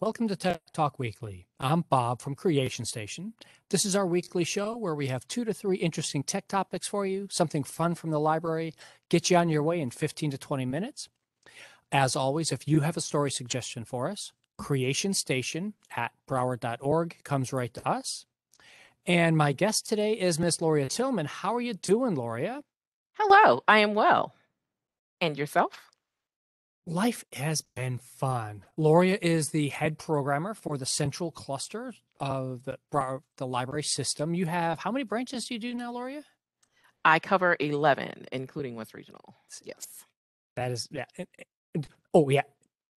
Welcome to Tech Talk Weekly. I'm Bob from Creation Station. This is our weekly show where we have 2 to 3 interesting tech topics for you, something fun from the library, get you on your way in 15 to 20 minutes. As always, if you have a story suggestion for us, creationstation@broward.org comes right to us. And my guest today is Miss Loria Tillman. How are you doing, Loria? Hello, I am well. And yourself? Life has been fun. Loria is the head programmer for the central cluster of the library system. You have, how many branches do you do now, Loria? I cover 11, including West Regional. Yes. That is, yeah. Oh, yeah.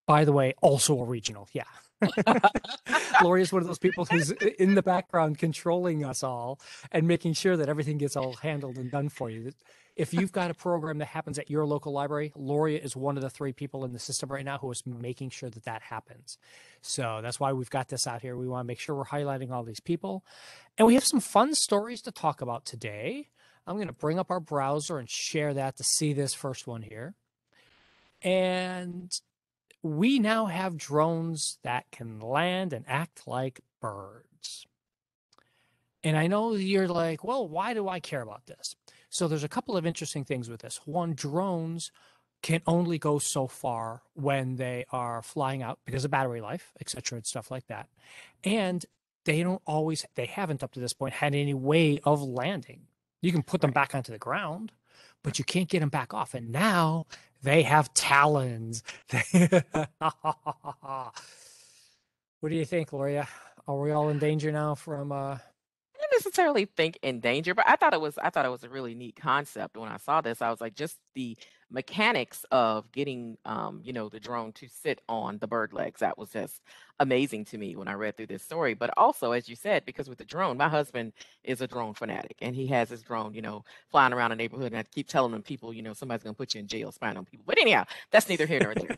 By the way, also a regional. Yeah. Loria is one of those people who's in the background controlling us all and making sure that everything gets all handled and done for you. If you've got a program that happens at your local library, Loria is one of the 3 people in the system right now who is making sure that that happens. So that's why we've got this out here. We want to make sure we're highlighting all these people. And we have some fun stories to talk about today. I'm going to bring up our browser and share that to see this first one here. And we now have drones that can land and act like birds. And I know you're like, well, why do I care about this? So there's a couple of interesting things with this. One, drones can only go so far when they are flying out because of battery life, et cetera, and stuff like that. And they don't always, they haven't up to this point had any way of landing. You can put them back onto the ground, but you can't get them back off. And now they have talons. What do you think, Loria? Are we all in danger now from... I didn't necessarily think in danger, but I thought it was a really neat concept. When I saw this, I was like, just the mechanics of getting, the drone to sit on the bird legs. That was just amazing to me when I read through this story. But also, as you said, because with the drone, my husband is a drone fanatic, and he has his drone, flying around the neighborhood. And I keep telling him, people, somebody's gonna put you in jail spying on people. But anyhow, that's neither here nor there.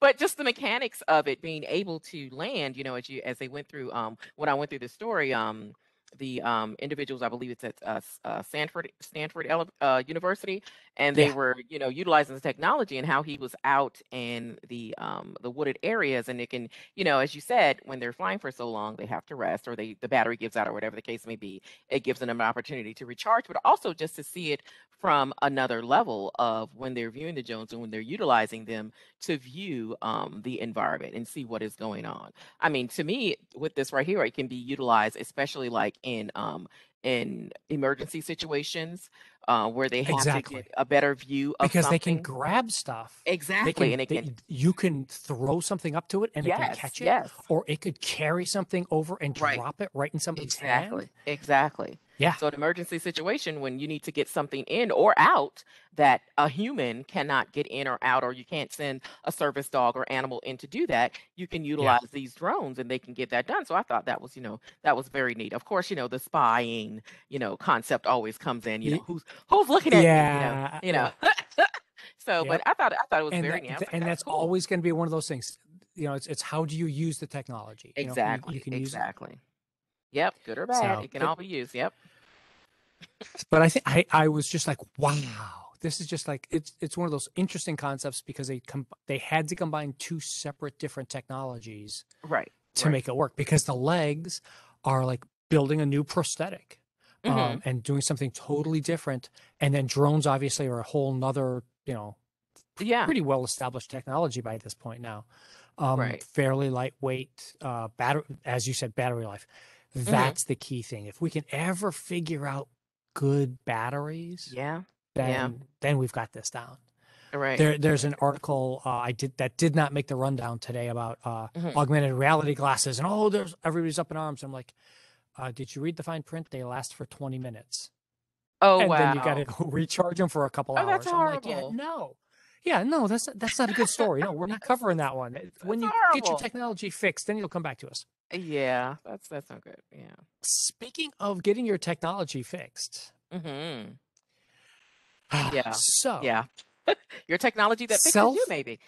But just the mechanics of it being able to land, as they went through, when I went through the story, the individuals, I believe it's at Stanford University, and they were, utilizing the technology and how he was out in the wooded areas, and it can, as you said, when they're flying for so long, they have to rest, or the battery gives out, or whatever the case may be. It gives them an opportunity to recharge, but also just to see it from another level of when they're viewing the drones and when they're utilizing them to view the environment and see what is going on. I mean, to me, with this right here, it can be utilized, especially like in emergency situations where they have to get a better view of because something. They can grab stuff. Exactly. You can throw something up to it and it can catch it. Yes. Or it could carry something over and drop it right in somebody's hand. Exactly. Yeah. So an emergency situation when you need to get something in or out that a human cannot get in or out, or you can't send a service dog or animal in to do that, you can utilize these drones and they can get that done. So I thought that was, that was very neat. Of course, the spying, concept always comes in, who's looking at me, So, but I thought it was very neat. And that's always going to be one of those things, it's how do you use the technology? Exactly. You can use it. Yep. Good or bad. So, it can all be used. Yep. But I think I was just like, wow, this is just like it's one of those interesting concepts because they had to combine 2 separate different technologies to make it work, because the legs are like building a new prosthetic and doing something totally different. And then drones obviously are a whole nother, pretty well established technology by this point now. Fairly lightweight, battery, as you said, battery life. That's the key thing. If we can ever figure out good batteries, then we've got this down. Right. There's an article I did that did not make the rundown today about augmented reality glasses, and everybody's up in arms. I'm like, did you read the fine print? They last for 20 minutes. Oh, and wow. And then you got to go recharge them for a couple hours. That's horrible. I'm like, no, that's not a good story. No, we're not covering that one. When you get your technology fixed, then you'll come back to us. Yeah, that's not good. Yeah. Speaking of getting your technology fixed. Mm-hmm. Yeah. So. Yeah. Your technology that fixes you, maybe.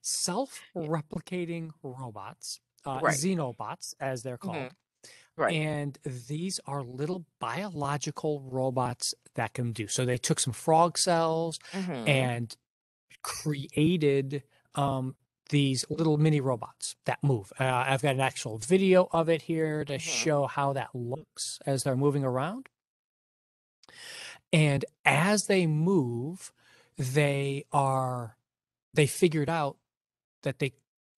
Self-replicating robots, Xenobots, as they're called. Mm-hmm. Right. And these are little biological robots that can do. So they took some frog cells and created these little mini robots that move. I've got an actual video of it here to show how that looks as they're moving around. And as they move, they figured out that they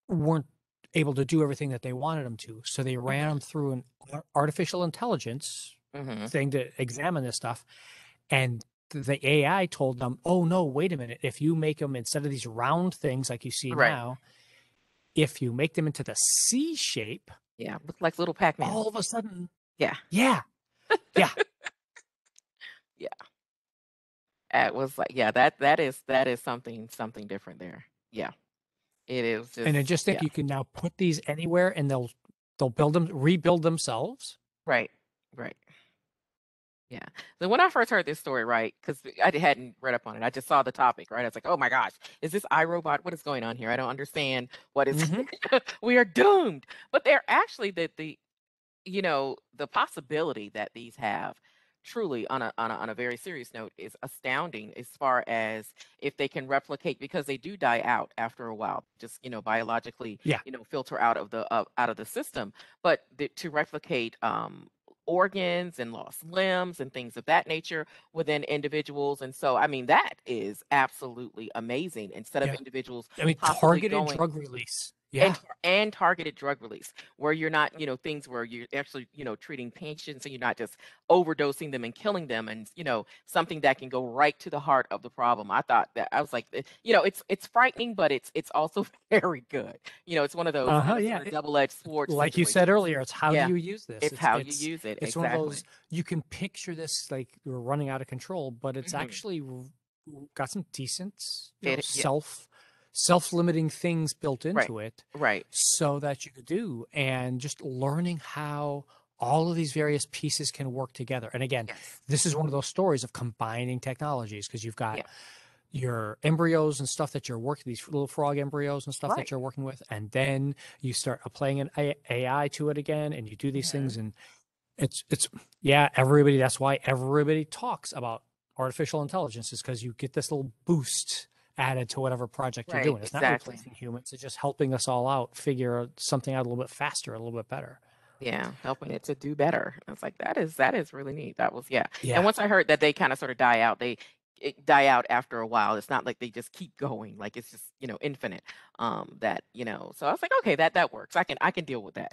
weren't able to do everything that they wanted them to. So they ran them through an artificial intelligence thing to examine this stuff. And the AI told them, oh, no, wait a minute. If you make them, instead of these round things like you see now, if you make them into the C shape. Yeah, look like little Pac-Man. All of a sudden. Yeah. Yeah. Yeah. Yeah. It was like, yeah, that is something different there. Yeah. It is. Just, and I just think you can now put these anywhere and they'll build them, rebuild themselves. Right. Right. Yeah. So when I first heard this story, right, because I hadn't read up on it, I just saw the topic, right? I was like, oh my gosh, is this iRobot? What is going on here? I don't understand what is, we are doomed. But they're actually the possibility that these have truly on a very serious note is astounding, as far as if they can replicate, because they do die out after a while, just, biologically, filter out of the system, but to replicate, organs and lost limbs and things of that nature within individuals. And so, I mean, that is absolutely amazing. Instead of individuals, I mean, targeted drug release. Yeah. And targeted drug release, where you're not, things where you're actually, treating patients and you're not just overdosing them and killing them, and, something that can go right to the heart of the problem. I thought that, I was like, it's frightening, but it's also very good. It's one of those sort of double-edged swords. Like you said earlier, it's how you use this. It's how you use it. It's exactly. One of those, you can picture this like you're running out of control, but it's actually got some decent self-limiting things built into it, right? So that you could do, and just learning how all of these various pieces can work together. And again, this is one of those stories of combining technologies, because you've got your embryos and stuff that you're working, these little frog embryos and stuff that you're working with, and then you start applying an AI to it again, and you do these things, and it's everybody. That's why everybody talks about artificial intelligence, is because you get this little boost added to whatever project you're doing. It's not replacing humans. It's just helping us all out, figure something out a little bit faster, a little bit better. Yeah, helping it to do better. I was like, that is really neat. That was, And once I heard that they kind of sort of die out, die out after a while. It's not like they just keep going. Like, it's just, infinite. So I was like, okay, that works. I can deal deal with that.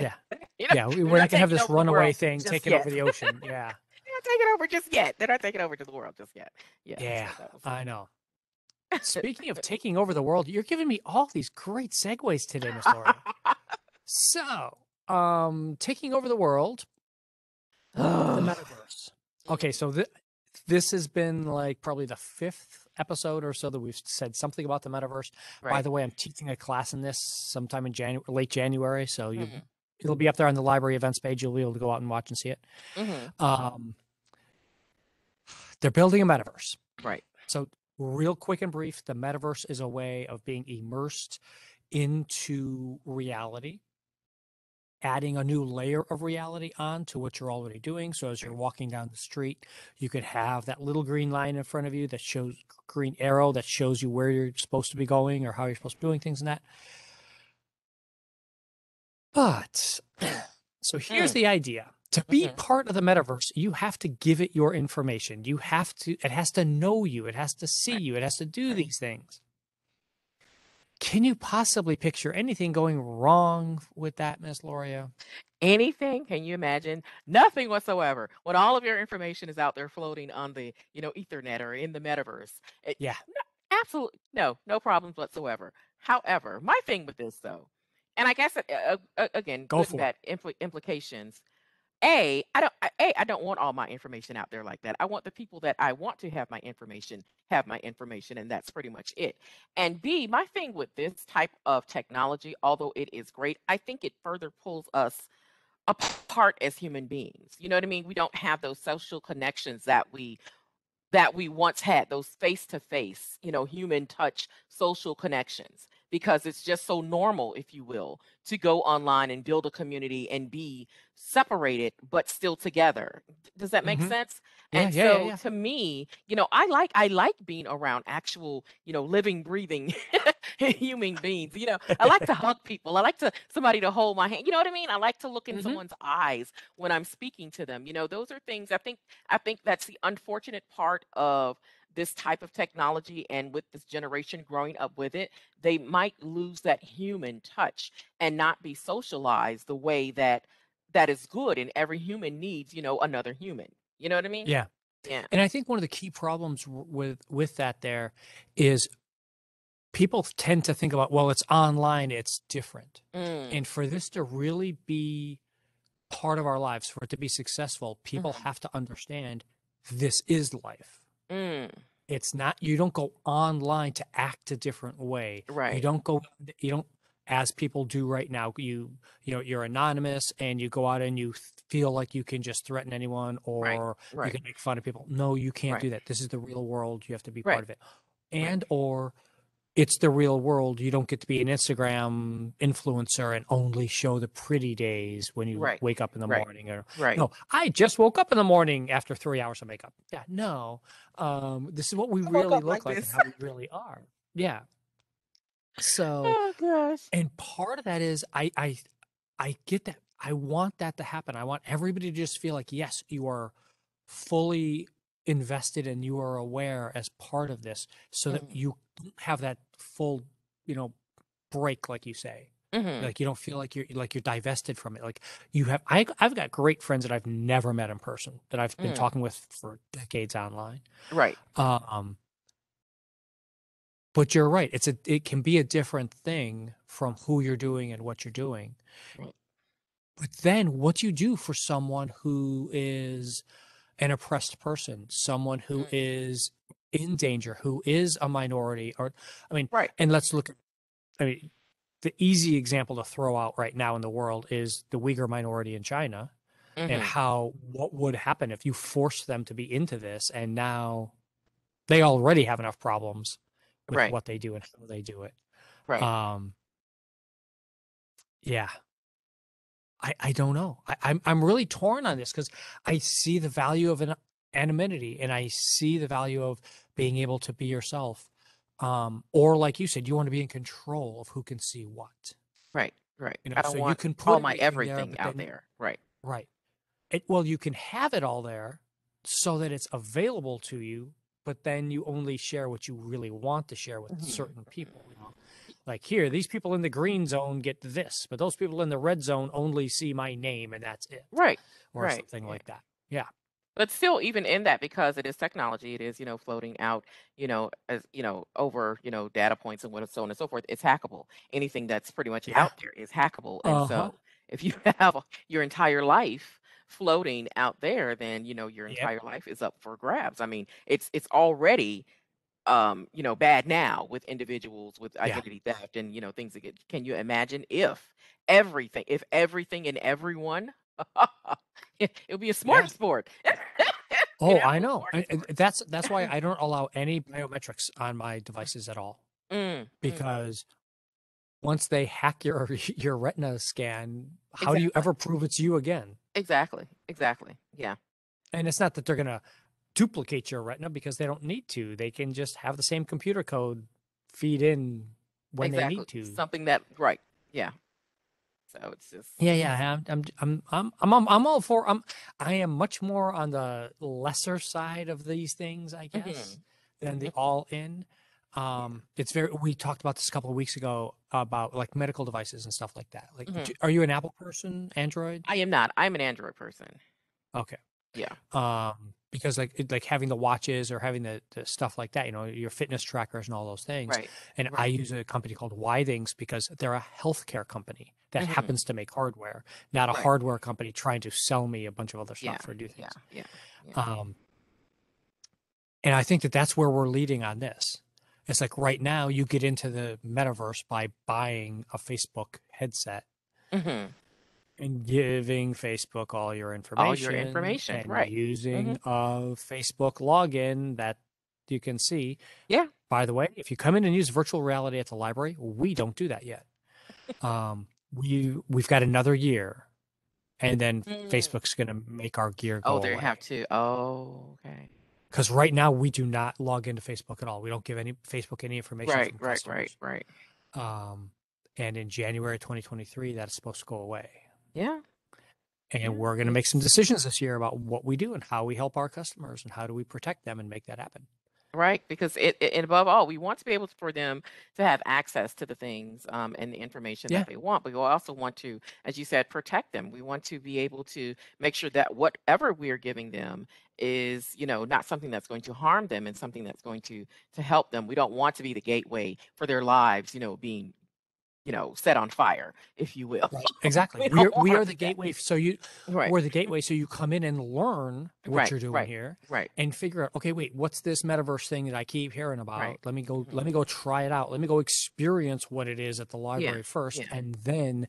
Yeah. We're not going to have this runaway thing taking over the ocean. Yeah. They're not taking over just yet. They're not taking over to the world just yet. Yeah. Yeah, so I know. Speaking of taking over the world, you're giving me all these great segues today, Miss Loria. So, taking over the world, the metaverse. Okay, so this has been like probably the 5th episode or so that we've said something about the metaverse. Right. By the way, I'm teaching a class in this sometime in late January, so it'll be up there on the library events page. You'll be able to go out and watch and see it. They're building a metaverse. Right. So, real quick and brief, the metaverse is a way of being immersed into reality, adding a new layer of reality on to what you're already doing. So as you're walking down the street, you could have that little green line in front of you that shows, green arrow that shows you where you're supposed to be going or how you're supposed to be doing things and that. But so here's the idea. To be part of the metaverse, you have to give it your information. You have to, it has to know you. It has to see you. It has to do these things. Can you possibly picture anything going wrong with that, Miss Loria? Anything? Can you imagine? Nothing whatsoever. When all of your information is out there floating on the, Ethernet or in the metaverse. No, absolutely. No problems whatsoever. However, my thing with this though, and I guess again, go for that implications. I don't want all my information out there like that. I want the people that I want to have my information, and that's pretty much it. And B, my thing with this type of technology, although it is great, I think it further pulls us apart as human beings. You know what I mean? We don't have those social connections that we once had, those face-to-face, human touch social connections, because it's just so normal, if you will, to go online and build a community and be separated, but still together. Does that make sense? And so to me, I like being around actual, living, breathing human beings. You know, I like to hug people. I like to somebody to hold my hand. You know what I mean? I like to look in someone's eyes when I'm speaking to them. You know, those are things I think that's the unfortunate part of this type of technology, and with this generation growing up with it, they might lose that human touch and not be socialized the way that is good. And every human needs, you know, another human. You know what I mean? Yeah. Yeah. And I think one of the key problems with that there is people tend to think about, well, it's online, it's different. And for this to really be part of our lives, for it to be successful, people have to understand this is life. It's not, you don't go online to act a different way. Right. You don't, as people do right now, you know, you're anonymous and you go out and you feel like you can just threaten anyone or you can make fun of people. No, you can't do that. This is the real world. You have to be part of it. And, or it's the real world. You don't get to be an Instagram influencer and only show the pretty days when you wake up in the morning. Or no, I just woke up in the morning after 3 hours of makeup. Yeah, no. This is what we really look like and how we really are. Yeah. So, oh, gosh. And part of that is I get that. I want that to happen. I want everybody to just feel like, yes, you are fully invested and you are aware as part of this, so that you have that full, you know, break, like you say, like you don't feel like you're divested from it. Like you have, I've got great friends that I've never met in person that I've been talking with for decades online. Right. But you're right. It can be a different thing from who you're doing and what you're doing. Right. But then what you do for someone who is an oppressed person, someone who is in danger, who is a minority, or, I mean, and let's look at, I mean, the easy example to throw out right now in the world is the Uyghur minority in China, and what would happen if you forced them to be into this, and now they already have enough problems with what they do and how they do it. Yeah. I don't know. I'm really torn on this because I see the value of anonymity and I see the value of being able to be yourself. Or like you said, you want to be in control of who can see what. Right. You know, I don't want you can put all my everything out there. Right. Well, you can have it all there so that it's available to you, but then you only share what you really want to share with certain people. You know? Like here, these people in the green zone get this, but those people in the red zone only see my name and that's it. Or something like that. Yeah. But still, even in that, because it is technology, it is, you know, floating out, you know, as, you know, over, you know, data points and so on and so forth, it's hackable. Anything that's pretty much out there is hackable. And so if you have your entire life floating out there, then, you know, your entire life is up for grabs. I mean, it's already you know, bad now with individuals with identity theft and, you know, things that get, can you imagine if everything and everyone, it'll be a smart sport. Oh, I know. That's why I don't allow any biometrics on my devices at all, because once they hack your retina scan, how do you ever prove it's you again? Exactly. Yeah. And it's not that they're going to duplicate your retina, because they don't need to. They can just have the same computer code feed in when they need to. Something that so it's just I'm all for I am much more on the lesser side of these things, I guess, than the all in. It's very, we talked about this a couple of weeks ago about like medical devices and stuff like that. Like are you an Apple person, Android? I am not. I'm an Android person. Okay. Yeah. Because like having the watches or having the stuff like that, you know, your fitness trackers and all those things. And I use a company called Withings because they're a healthcare company that happens to make hardware, not a hardware company trying to sell me a bunch of other stuff or do things. And I think that that's where we're leading on this. It's like right now you get into the metaverse by buying a Facebook headset. And giving Facebook all your information. And using a Facebook login that you can see. Yeah. By the way, if you come in and use virtual reality at the library, we don't do that yet. We've got another year, and then Facebook's going to make our gear go away. Oh, okay. Because right now we do not log into Facebook at all. We don't give any Facebook any information. From customers. And in January 2023, that's supposed to go away. Yeah. And we're going to make some decisions this year about what we do and how we help our customers and how do we protect them and make that happen. Right. Because and above all, we want to be able to, for them to have access to the things and the information that they want. But we also want to, as you said, protect them. We want to be able to make sure that whatever we're giving them is, you know, not something that's going to harm them and something that's going to help them. We don't want to be the gateway for their lives, you know, being, you know, set on fire, if you will. Right. Exactly. we are the gateway. So you, we're the gateway. So you come in and learn what you're doing here, and figure out, okay, wait, what's this metaverse thing that I keep hearing about? Let me go try it out. Let me go experience what it is at the library first. Yeah. And then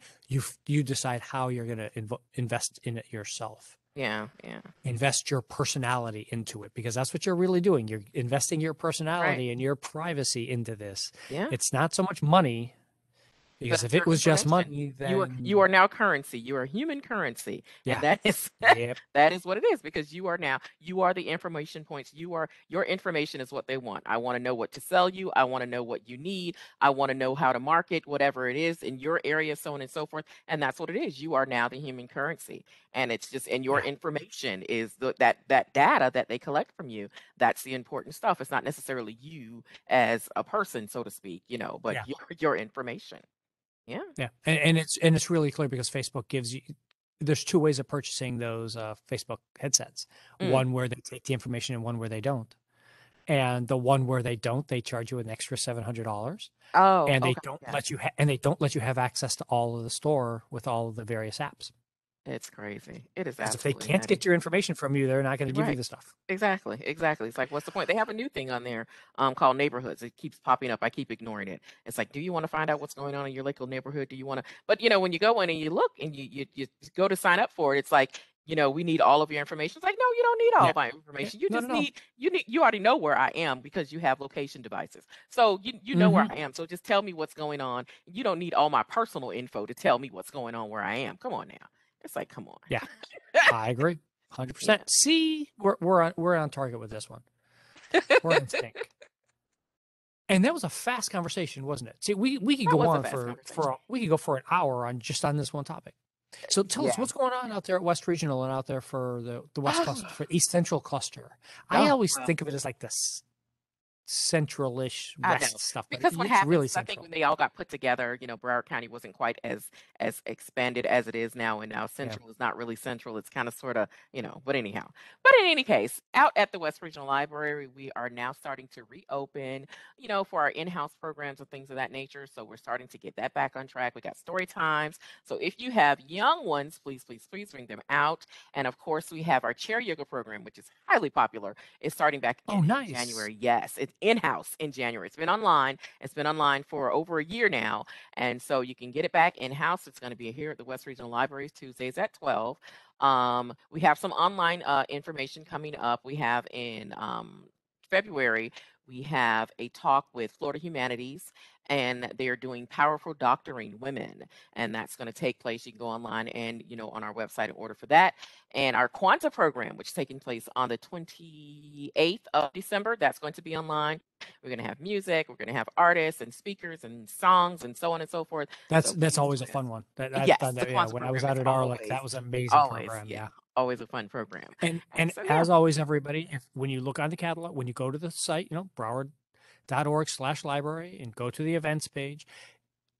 you decide how you're going to invest in it yourself. Yeah. Yeah. Invest your personality into it, because that's what you're really doing. You're investing your personality and your privacy into this. Yeah. It's not so much money. Because if it was just money, then you are now currency. You are human currency. Yeah. And that is that is what it is, because you are the information points. Your information is what they want. I want to know what to sell you. I want to know what you need. I want to know how to market whatever it is in your area, so on and so forth. And that's what it is. You are now the human currency. And it's just, and your information is that data that they collect from you. That's the important stuff. It's not necessarily you as a person, so to speak, you know, but your information. Yeah. Yeah. And it's really clear, because Facebook gives you, there's two ways of purchasing those Facebook headsets. One where they take the information and one where they don't. And the one where they don't, they charge you an extra $700. Oh, and they don't let you, and they don't let you have access to all of the store with all of the various apps. It's crazy. It is absolutely. If they can't get your information from you, they're not going to give you the stuff. Exactly. Exactly. It's like, what's the point? They have a new thing on there called neighborhoods. It keeps popping up. I keep ignoring it. It's like, do you want to find out what's going on in your local neighborhood? Do you want to? But, you know, when you go in and you look and you go to sign up for it, it's like, you know, we need all of your information. It's like, no, you don't need all of my information. You just need, you already know where I am because you have location devices. So you know where I am. So just tell me what's going on. You don't need all my personal info to tell me what's going on where I am. Come on now. It's like, come on. Yeah, I agree. 100%. Yeah. See, we're on target with this one. We're in sync. And that was a fast conversation, wasn't it? See, we could go on for an hour on just on this one topic. So tell us what's going on out there at West Regional and out there for the West cluster, for East Central cluster. I always think of it as like this central-ish West stuff, because what happens, really, I think, when they all got put together, you know, Broward County wasn't quite as expanded as it is now, and now Central is not really Central. It's kind of sort of, you know, but anyhow. But in any case, out at the West Regional Library, we are now starting to reopen, you know, for our in-house programs and things of that nature. So we're starting to get that back on track. We got story times. So if you have young ones, please, please, please bring them out. And of course, we have our chair yoga program, which is highly popular. It's starting back in January. Yes, it's in-house in January. It's been online. It's been online for over a year now. And so you can get it back in-house. It's going to be here at the West Regional Libraries, Tuesdays at 12. We have some online information coming up. We have in February, we have a talk with Florida Humanities, and they're doing Powerful Doctoring Women. And that's going to take place. You can go online and, you know, on our website and order for that. And our Quanta program, which is taking place on the 28th of December, that's going to be online. We're going to have music. We're going to have artists and speakers and songs and so on and so forth. That's always a fun one. When I was out at Arlick, that was an amazing program. Yeah. Always a fun program. And as always, everybody, when you look on the catalog, when you go to the site, you know, broward.org/library, and go to the events page.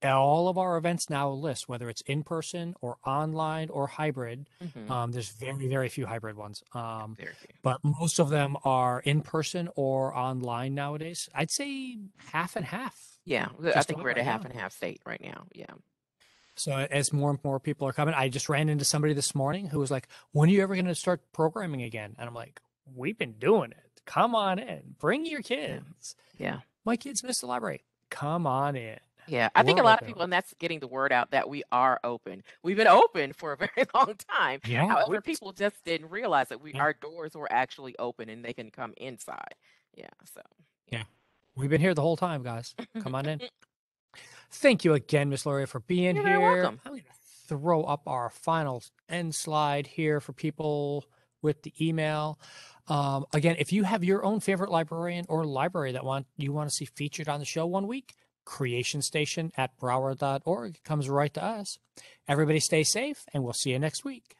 All of our events now list, whether it's in person or online or hybrid. There's very, very few hybrid ones, but most of them are in person or online nowadays. I'd say half and half. Yeah, I think we're at a half and half state right now. Yeah. So as more and more people are coming, I just ran into somebody this morning who was like, when are you ever going to start programming again? And I'm like, we've been doing it. Come on in. Bring your kids. Yeah. My kids miss the library. Come on in. Yeah. I think a lot of people, and that's getting the word out that we are open. We've been open for a very long time. Yeah. However, people just didn't realize that our doors were actually open and they can come inside. Yeah. So. Yeah. We've been here the whole time, guys. Come on in. Thank you again, Miss Loria, for being here. You're welcome. I'm going to throw up our final end slide here for people with the email. Again, if you have your own favorite librarian or library that you want to see featured on the show one week, creationstation@broward.org. It comes right to us. Everybody stay safe, and we'll see you next week.